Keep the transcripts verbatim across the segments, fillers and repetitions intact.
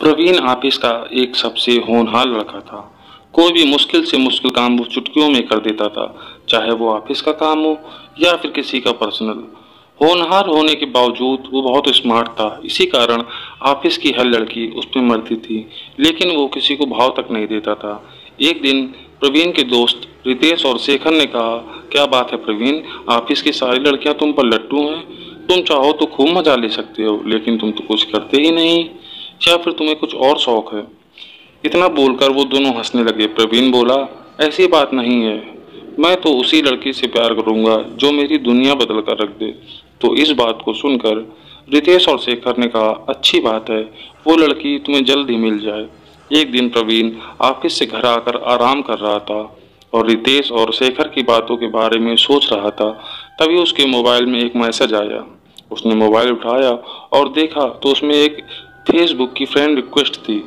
Praveen office का एक सबसे होनहार लड़का था। कोई भी मुश्किल से मुश्किल काम वो चुटकियों में कर देता था, चाहे वो ऑफिस का काम हो या फिर किसी का पर्सनल। होनहार होने के बावजूद वो बहुत स्मार्ट था, इसी कारण ऑफिस की हर लड़की उस पर मरती थी, लेकिन वो किसी को भाव तक नहीं देता था। एक दिन प्रवीण के दोस्त रितेश और शेखर ने कहा, क्या बात है प्रवीण, ऑफिस की सारी लड़कियां तुम पर लट्टू हैं, तुम चाहो तो खूब मजा ले सकते हो, लेकिन तुम तो कुछ करते ही नहीं, या फिर तुम्हें कुछ और शौक है। इतना बोलकर वो दोनों हंसने लगे। प्रवीण बोला, ऐसी बात नहीं है, मैं तो उसी लड़की से प्यार करूंगा जो मेरी दुनिया बदल कर रख दे। तो इस बात को सुनकर रितेश और शेखर ने कहा, अच्छी बात है, वो लड़की तुम्हें जल्द ही मिल जाए। एक दिन प्रवीण ऑफिस से घर आकर आराम कर रहा था और रितेश और शेखर की बातों के बारे में सोच रहा था, तभी उसके मोबाइल में एक मैसेज आया। उसने मोबाइल उठाया और देखा तो उसमें एक फेसबुक की फ्रेंड रिक्वेस्ट थी।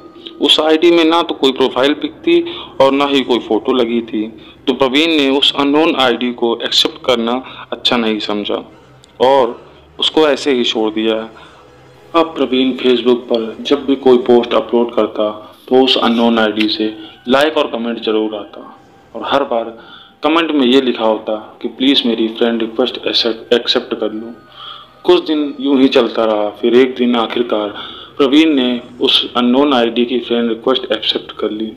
उस आईडी में ना तो कोई प्रोफाइल पिक थी और ना ही कोई फ़ोटो लगी थी, तो प्रवीण ने उस अननोन आईडी को एक्सेप्ट करना अच्छा नहीं समझा और उसको ऐसे ही छोड़ दिया। अब प्रवीण फेसबुक पर जब भी कोई पोस्ट अपलोड करता तो उस अननोन आईडी से लाइक और कमेंट जरूर आता और हर बार कमेंट में ये लिखा होता कि प्लीज़ मेरी फ्रेंड रिक्वेस्ट एक्सेप्ट कर लूँ। कुछ दिन यूं ही चलता रहा, फिर एक दिन आखिरकार प्रवीण ने उस अननोन आईडी की फ्रेंड रिक्वेस्ट एक्सेप्ट कर ली।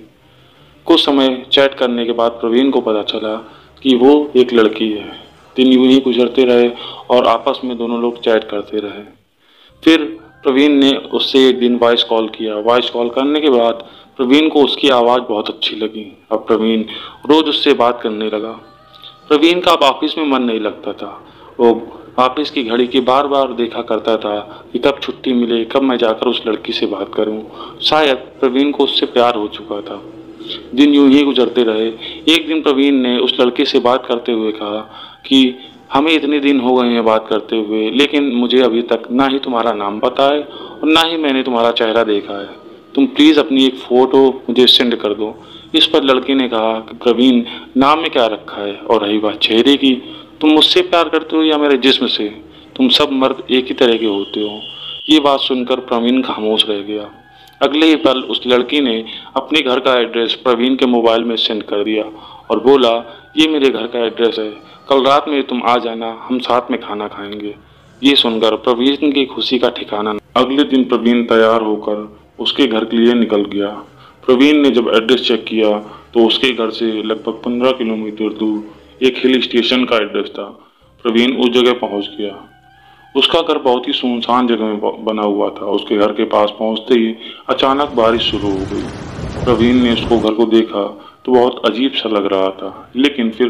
कुछ समय चैट करने के बाद प्रवीण को पता चला कि वो एक लड़की है। दिन यूं ही गुजरते रहे और आपस में दोनों लोग चैट करते रहे। फिर प्रवीण ने उससे एक दिन वॉइस कॉल किया। वॉइस कॉल करने के बाद प्रवीण को उसकी आवाज़ बहुत अच्छी लगी। अब प्रवीण रोज़ उससे बात करने लगा। प्रवीण का अब ऑफिस में मन नहीं लगता था। वो ऑफिस की घड़ी की बार बार देखा करता था कि कब छुट्टी मिले, कब मैं जाकर उस लड़की से बात करूं। शायद प्रवीण को उससे प्यार हो चुका था। दिन यूं ही गुजरते रहे। एक दिन प्रवीण ने उस लड़की से बात करते हुए कहा कि हमें इतने दिन हो गए हैं बात करते हुए, लेकिन मुझे अभी तक ना ही तुम्हारा नाम पता है और ना ही मैंने तुम्हारा चेहरा देखा है। तुम प्लीज़ अपनी एक फ़ोटो मुझे सेंड कर दो। इस पर लड़की ने कहा कि प्रवीण, नाम में क्या रखा है, और रही बात चेहरे की, तुम मुझसे प्यार करते हो या मेरे जिस्म से, तुम सब मर्द एक ही तरह के होते हो। ये बात सुनकर प्रवीण खामोश रह गया। अगले ही पल उस लड़की ने अपने घर का एड्रेस प्रवीण के मोबाइल में सेंड कर दिया और बोला, ये मेरे घर का एड्रेस है, कल रात में तुम आ जाना, हम साथ में खाना खाएंगे। ये सुनकर प्रवीण की खुशी का ठिकाना। अगले दिन प्रवीण तैयार होकर उसके घर के लिए निकल गया। प्रवीण ने जब एड्रेस चेक किया तो उसके घर से लगभग पंद्रह किलोमीटर दूर एक हिल स्टेशन का एड्रेस था। प्रवीण उस जगह पहुंच गया। उसका घर बहुत ही सुनसान जगह में बना हुआ था। उसके घर के पास पहुंचते ही अचानक बारिश शुरू हो गई। प्रवीण ने उसको घर को देखा तो बहुत अजीब सा लग रहा था, लेकिन फिर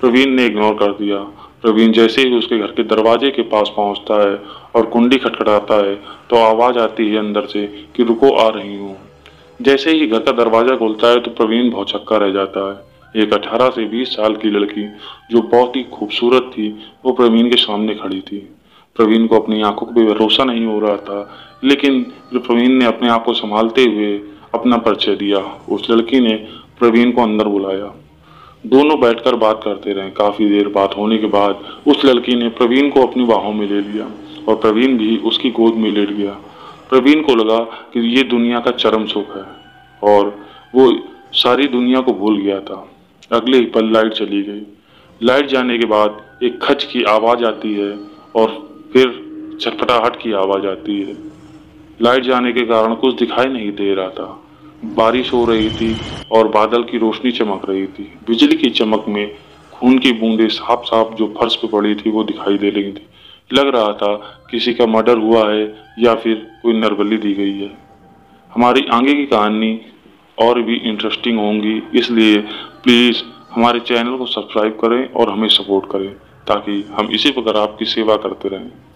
प्रवीण ने इग्नोर कर दिया। प्रवीण जैसे ही उसके घर के दरवाजे के पास पहुंचता है और कुंडी खटखटाता है तो आवाज़ आती है अंदर से कि रुको, आ रही हूँ। जैसे ही घर का दरवाज़ा खुलता है तो प्रवीण भौचक्का रह जाता है। एक अठारह से बीस साल की लड़की जो बहुत ही खूबसूरत थी, वो प्रवीण के सामने खड़ी थी। प्रवीण को अपनी आंखों पर भरोसा नहीं हो रहा था, लेकिन प्रवीण ने अपने आप को संभालते हुए अपना परिचय दिया। उस लड़की ने प्रवीण को अंदर बुलाया। दोनों बैठकर बात करते रहे। काफ़ी देर बात होने के बाद उस लड़की ने प्रवीण को अपनी बाहों में ले लिया और प्रवीण भी उसकी गोद में लेट गया। प्रवीण को लगा कि ये दुनिया का चरम सुख है और वो सारी दुनिया को भूल गया था। अगले ही पल लाइट चली गई। लाइट जाने के बाद एक खच की आवाज़ आती है और फिर चटपटाहट की आवाज़ आती है। लाइट जाने के कारण कुछ दिखाई नहीं दे रहा था। बारिश हो रही थी और बादल की रोशनी चमक रही थी। बिजली की चमक में खून की बूंदें साफ साफ जो फर्श पर पड़ी थी वो दिखाई दे रही थी। लग रहा था किसी का मर्डर हुआ है या फिर कोई नरबली दी गई है। हमारी आगे की कहानी और भी इंटरेस्टिंग होंगी, इसलिए प्लीज़ हमारे चैनल को सब्सक्राइब करें और हमें सपोर्ट करें ताकि हम इसी प्रकार आपकी सेवा करते रहें।